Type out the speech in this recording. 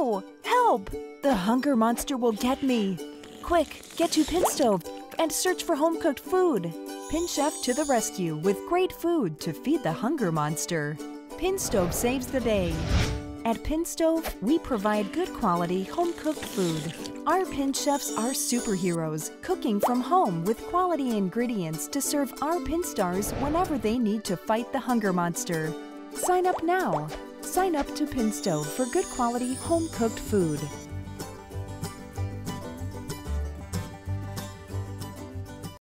No! Help! The hunger monster will get me. Quick, get to PinStove and search for home-cooked food. PinChef to the rescue with great food to feed the hunger monster. PinStove saves the day. At PinStove, we provide good quality home-cooked food. Our Pin Chefs are superheroes, cooking from home with quality ingredients to serve our Pin Stars whenever they need to fight the hunger monster. Sign up now. Sign up to PinStove for good quality home-cooked food.